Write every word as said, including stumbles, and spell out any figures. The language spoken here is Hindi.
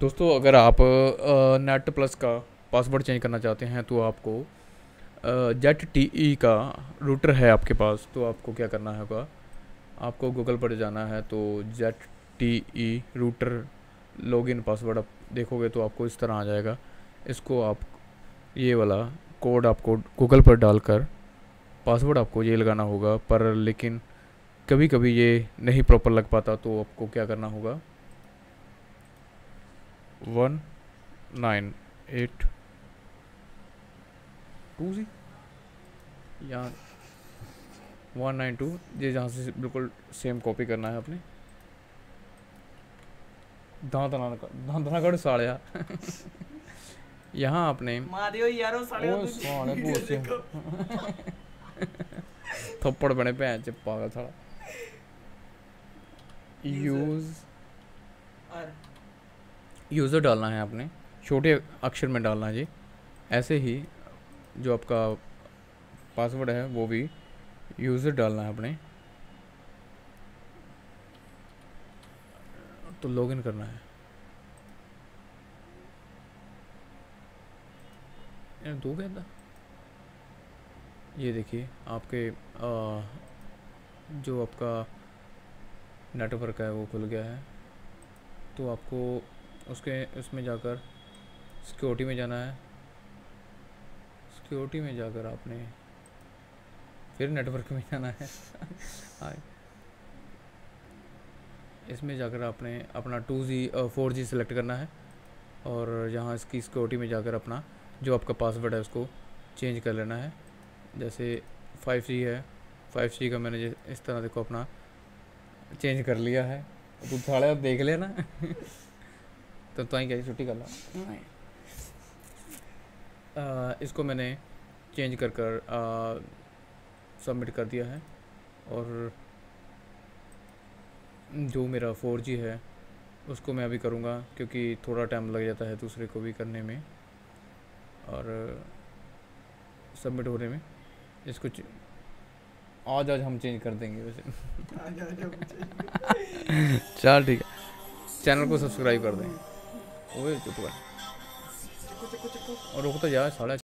दोस्तों अगर आप नेट प्लस का पासवर्ड चेंज करना चाहते हैं तो आपको जेट टी ई का रूटर है आपके पास, तो आपको क्या करना होगा, आपको गूगल पर जाना है। तो Z T E router login password आप देखोगे तो आपको इस तरह आ जाएगा। इसको आप ये वाला कोड आपको गूगल पर डालकर पासवर्ड आपको ये लगाना होगा, पर लेकिन कभी कभी ये नहीं प्रॉपर लग पाता, तो आपको क्या करना होगा, one nine eight two G यहाँ वन नाइन टू ये जहाँ से बिल्कुल सेम कॉपी करना है आपने। दांत ना दांत ना कर सालिया यहाँ आपने मारियो यारो सालिया थप्पड़ बने पैंच चिपका था। यूज यूज़र डालना है आपने, छोटे अक्षर में डालना है जी। ऐसे ही जो आपका पासवर्ड है वो भी यूज़र डालना है आपने, तो लॉगिन करना है। दो कहता ये देखिए आपके आ, जो आपका नेटवर्क है वो खुल गया है। तो आपको उसके उसमें जाकर सिक्योरिटी में जाना है। सिक्योरिटी में जाकर आपने फिर नेटवर्क में जाना है इसमें जाकर आपने अपना two G four G select करना है और यहाँ इसकी सिक्योरिटी में जाकर अपना जो आपका पासवर्ड है उसको चेंज कर लेना है। जैसे फाइव जी है, फाइव जी का मैंने इस तरह देखो अपना चेंज कर लिया है। तू साले आप देख लेना तो ताई क्या छुट्टी कर ला। इसको मैंने चेंज कर कर सबमिट कर दिया है और जो मेरा फोर जी है उसको मैं अभी करूँगा क्योंकि थोड़ा टाइम लग जाता है दूसरे को भी करने में और सबमिट होने में। इसको आज आज हम चेंज कर देंगे वैसे चल ठीक है, चैनल को सब्सक्राइब कर दें। ओए चुप कर और रुक तो जा साला।